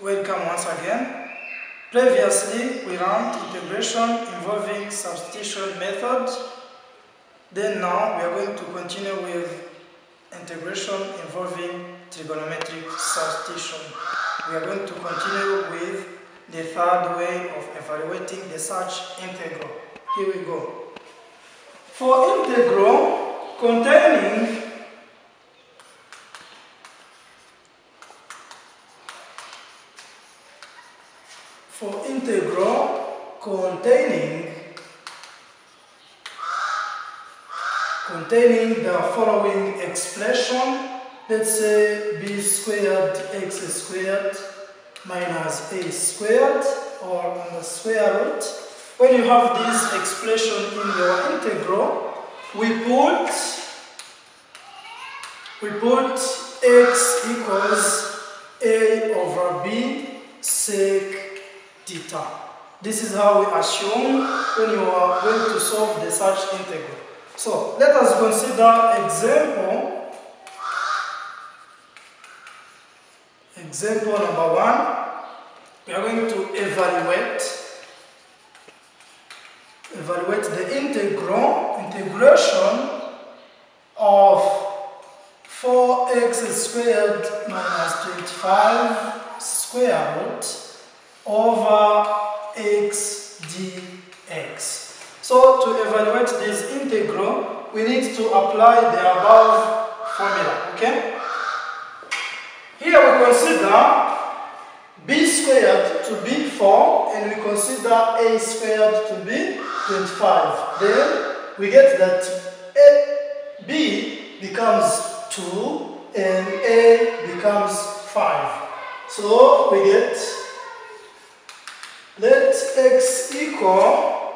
Welcome once again. Previously we learned integration involving substitution method. Then now we are going to continue with integration involving trigonometric substitution. We are going to continue with the third way of evaluating the such integral. Here we go. For integral containing containing the following expression, let's say b squared x squared minus a squared, or on the square root. When you have this expression in your integral, we put x equals a over b sec theta. This is how we assume when you are going to solve the such integral. So let us consider example number 1. We are going to evaluate the integration of 4x squared minus 25 square root over x dx. So to evaluate this integral, we need to apply the above formula, okay? Here we consider b squared to be 4 and we consider a squared to be 25. Then we get that b becomes 2 and a becomes 5. So we get let x equal,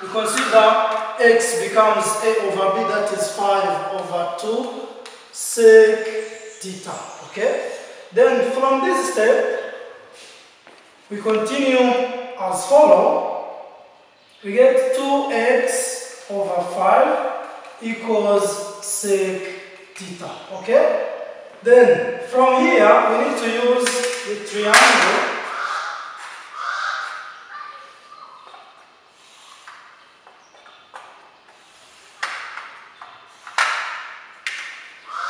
we consider x becomes a over b, that is 5 over 2 sec theta, okay? Then from this step, we continue as follow. We get 2x over 5 equals sec theta, okay? Then from here, we need to use the triangle.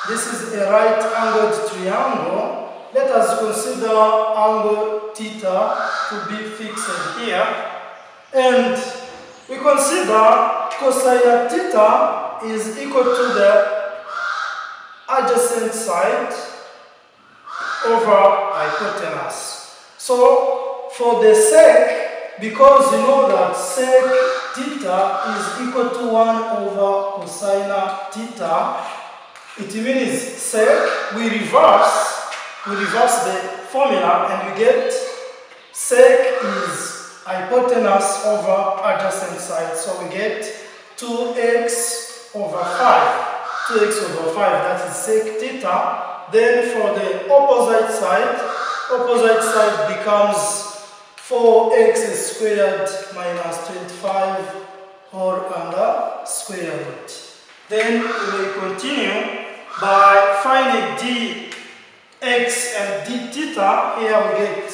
This is a right-angled triangle. Let us consider angle theta to be fixed here. And we consider cosine theta is equal to the adjacent side over hypotenuse. So for the sec, because you know that sec theta is equal to 1 over cosine theta, it means sec, we reverse the formula and we get sec is hypotenuse over adjacent side. So we get 2x over 5. 2x over 5, that is sec theta. Then for the opposite side becomes 4x squared minus 25 whole under square root. Then we will continue by finding dx and d theta. Here we get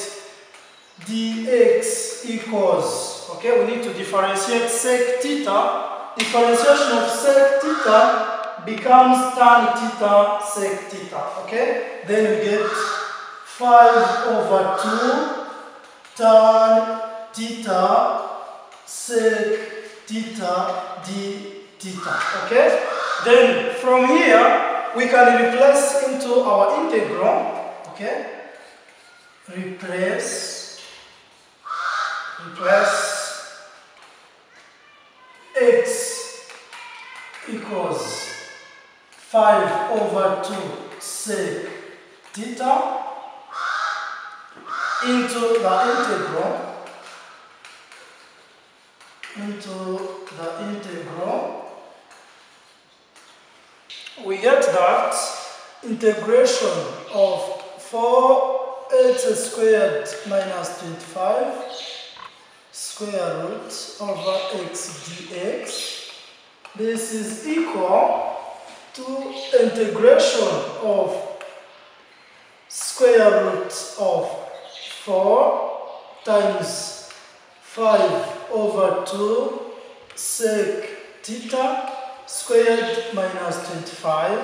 dx equals, okay, we need to differentiate sec theta. Differentiation of sec theta becomes tan theta sec theta, okay? Then we get 5 over 2 tan theta sec theta d theta, okay? Then from here, we can replace into our integral, okay? Replace x equals 5 over 2 sec theta into the integral. We get that integration of 4x squared minus 25 square root over x dx. This is equal to integration of square root of 4 times 5 over 2 sec theta squared minus 25,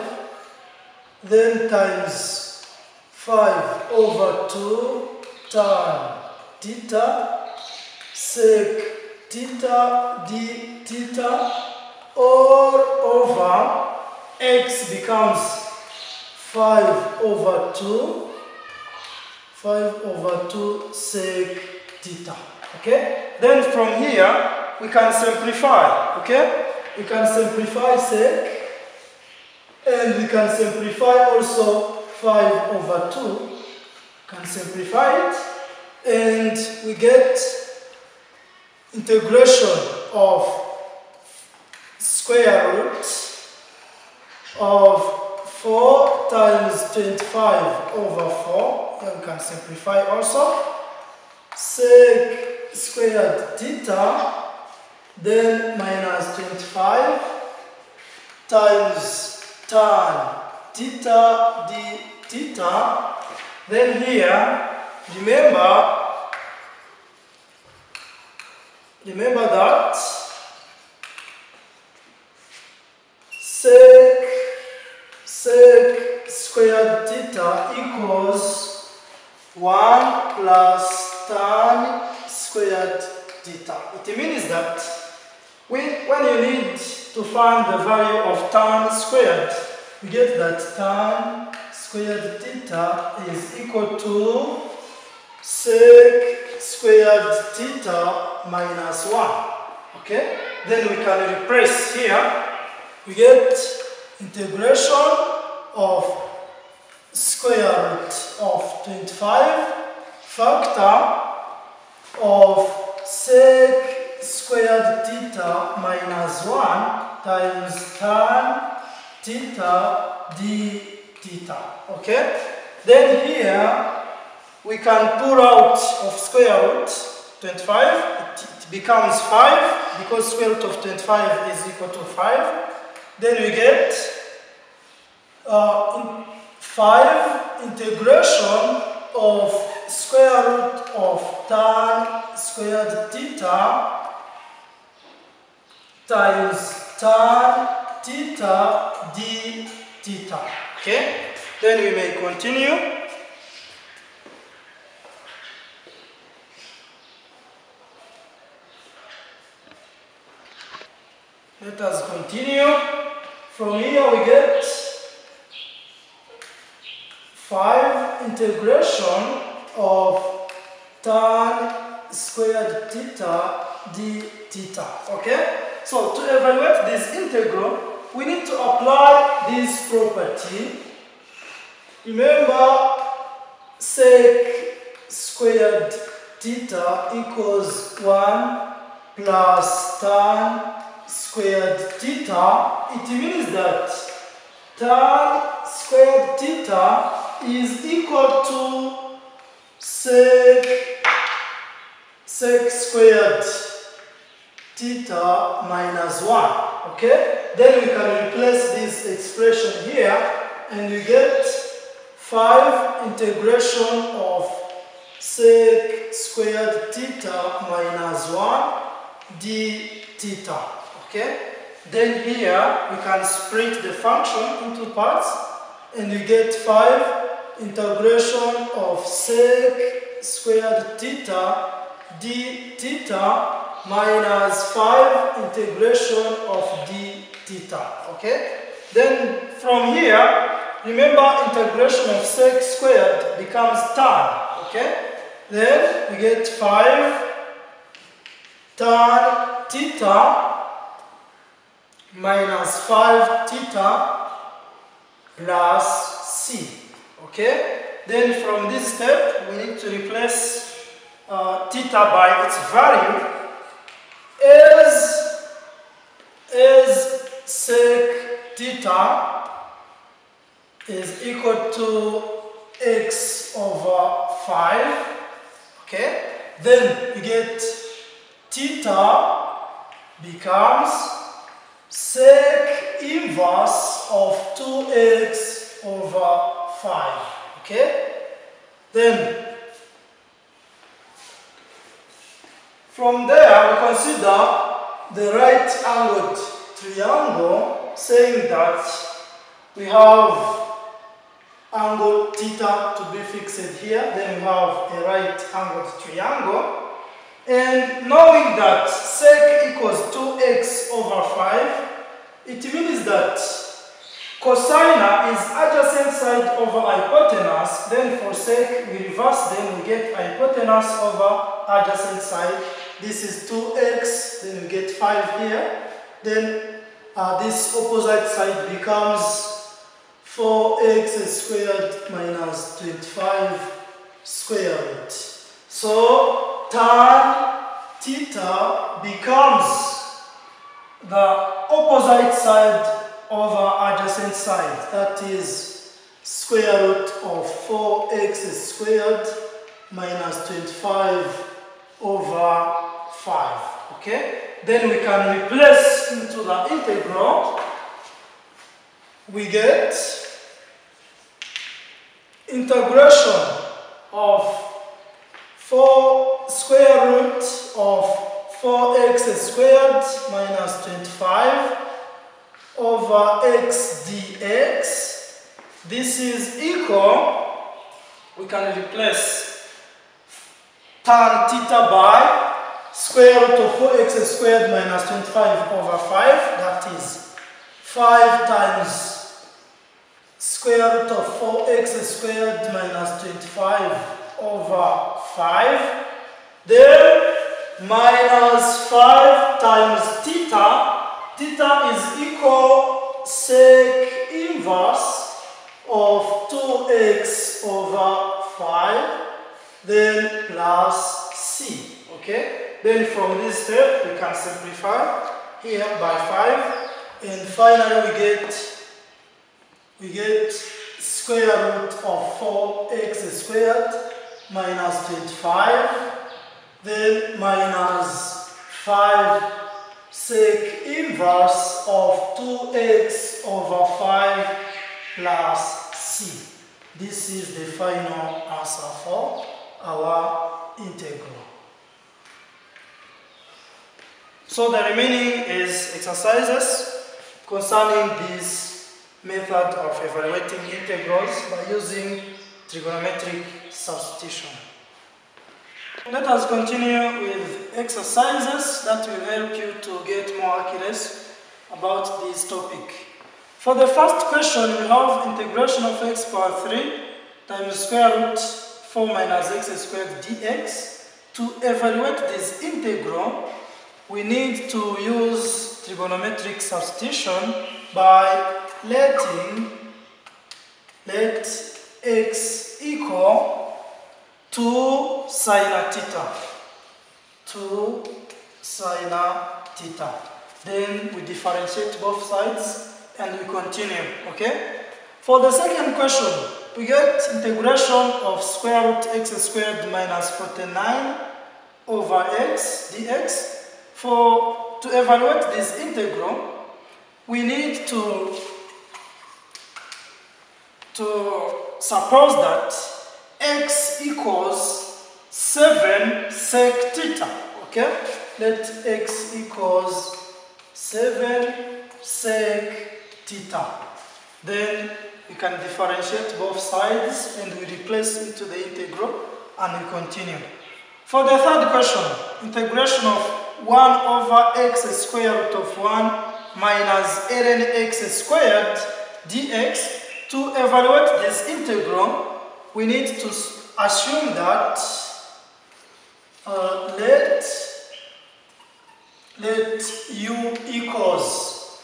then times 5 over 2 tan theta sec theta d theta, all over x becomes 5 over 2 sec theta. Okay, then from here we can simplify. Okay, we can simplify sec, and we can simplify also 5 over 2, we can simplify it, and we get integration of square root of 4 times 25 over 4, and we can simplify also, sec squared theta, then minus 25 times tan theta d theta. Then here, remember that sec squared theta equals 1 plus tan squared theta. It means that when you need to find the value of tan squared, we get that tan squared theta is equal to sec squared theta minus 1. Okay? Then we can replace here. We get integration of square root of 25 factor of sec squared theta minus 1 times tan theta d theta. Okay? Then here we can pull out of square root 25, it becomes 5 because square root of 25 is equal to 5. Then we get 5 integration of square root of tan squared theta times tan theta d theta. Okay? Then we may continue. Let us continue. From here we get 5 integration of tan squared theta d theta. Okay? So, to evaluate this integral, we need to apply this property. Remember, sec squared theta equals 1 plus tan squared theta. It means that tan squared theta is equal to sec squared theta minus 1. Okay? Then we can replace this expression here and we get 5 integration of sec squared theta minus 1 d theta. Okay? Then here we can split the function into parts and we get 5 integration of sec squared theta d theta minus 5 integration of d theta. Okay? Then from here, remember integration of sec squared becomes tan. Okay? Then we get 5 tan theta minus 5 theta plus c. Okay? Then from this step, we need to replace theta by its value. As sec theta is equal to x over 5, okay, then you get theta becomes sec inverse of 2x over 5, okay, then From there, we consider the right angled triangle, saying that we have angle theta to be fixed here, then we have a right angled triangle. And knowing that sec equals 2x over 5, it means that cosine is adjacent side over hypotenuse, then for sec we reverse, then we get hypotenuse over adjacent side. This is 2x, then we get 5 here, then this opposite side becomes 4x squared minus 25 squared. So tan theta becomes the opposite side over adjacent side, that is square root of 4x squared minus 25 over 5. Okay, then we can replace into the integral. We get integration of 4 square root of 4x squared minus 25 over x dx. This is equal, we can replace tan theta by square root of 4x squared minus 25 over 5, that is 5 times square root of 4x squared minus 25 over 5, then minus 5 times theta. Theta is equal sec inverse of 2x over 5, then plus c. Okay, then from this step we can simplify here by 5, and finally we get square root of 4x squared minus 25, then minus 5 sec inverse of 2x over 5 plus c. This is the final answer for our integral. So the remaining is exercises concerning this method of evaluating integrals by using trigonometric substitution. Let us continue with exercises that will help you to get more accurate about this topic. For the first question, we have integration of x power 3 times square root 4 minus x squared dx. To evaluate this integral, we need to use trigonometric substitution by let x equal to sine theta, Then we differentiate both sides and we continue, okay? For the second question, we get integration of square root x squared minus 49 over x dx. To evaluate this integral, we need to suppose that x equals 7 sec theta, okay? Let x equals 7 sec theta. Then we can differentiate both sides and we replace into the integral and we continue. For the third question, integration of 1 over x square root of 1 minus ln x squared dx. To evaluate this integral, we need to assume that let u equals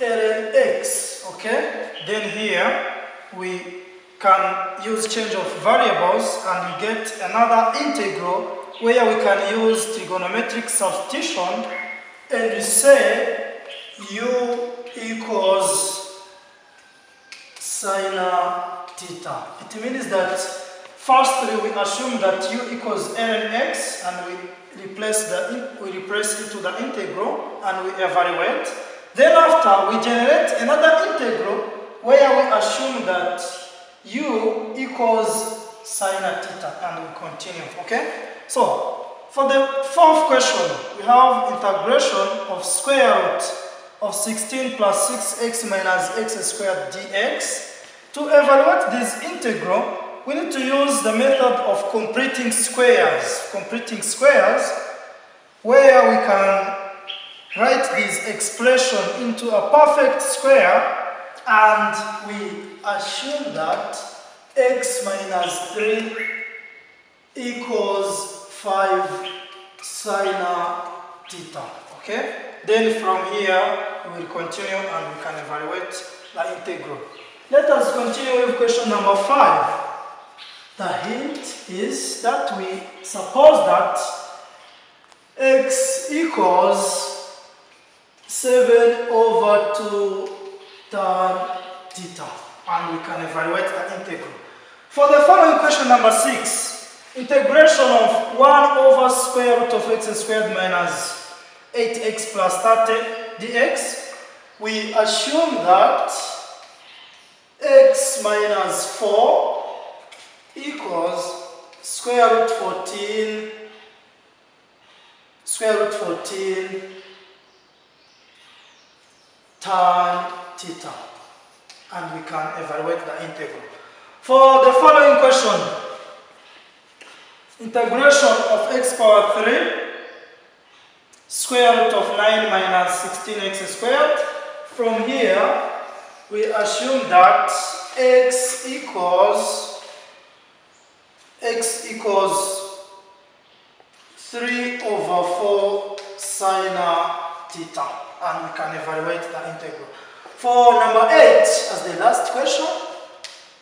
ln x, okay? Then here we can use change of variables and we get another integral where we can use trigonometric substitution and we say u equals sine theta. It means that firstly we assume that u equals ln x and we replace into the integral and we evaluate. Then after we generate another integral where we assume that u equals sine theta and we continue. Okay? So For the fourth question, we have integration of square root of 16 plus 6x minus x squared dx. To evaluate this integral, we need to use the method of completing squares. Where we can write this expression into a perfect square, and we assume that x minus 3 equals 5 sine theta. Okay? Then from here we will continue and we can evaluate the integral. Let us continue with question number 5. The hint is that we suppose that x equals 7 over 2 tan theta, and we can evaluate the integral. For the following question number 6, integration of 1 over square root of x squared minus 8x plus 30 dx, we assume that x minus 4 equals square root 14 tan theta, and we can evaluate the integral. For the following question, integration of x power 3 square root of 9 minus 16x squared, from here we assume that x equals 3 over 4 sine theta, and we can evaluate the integral. For number 8, as the last question,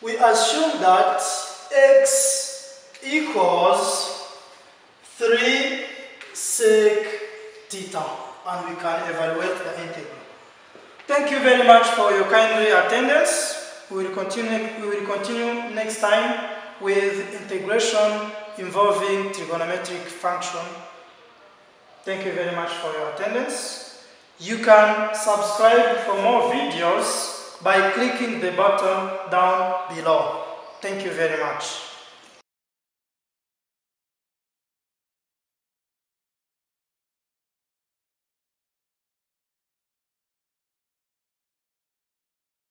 we assume that x equals 3 sec theta, and we can evaluate the integral. Thank you very much for your kindly attendance. We will continue next time with integration involving trigonometric function. Thank you very much for your attendance. You can subscribe for more videos by clicking the button down below. Thank you very much.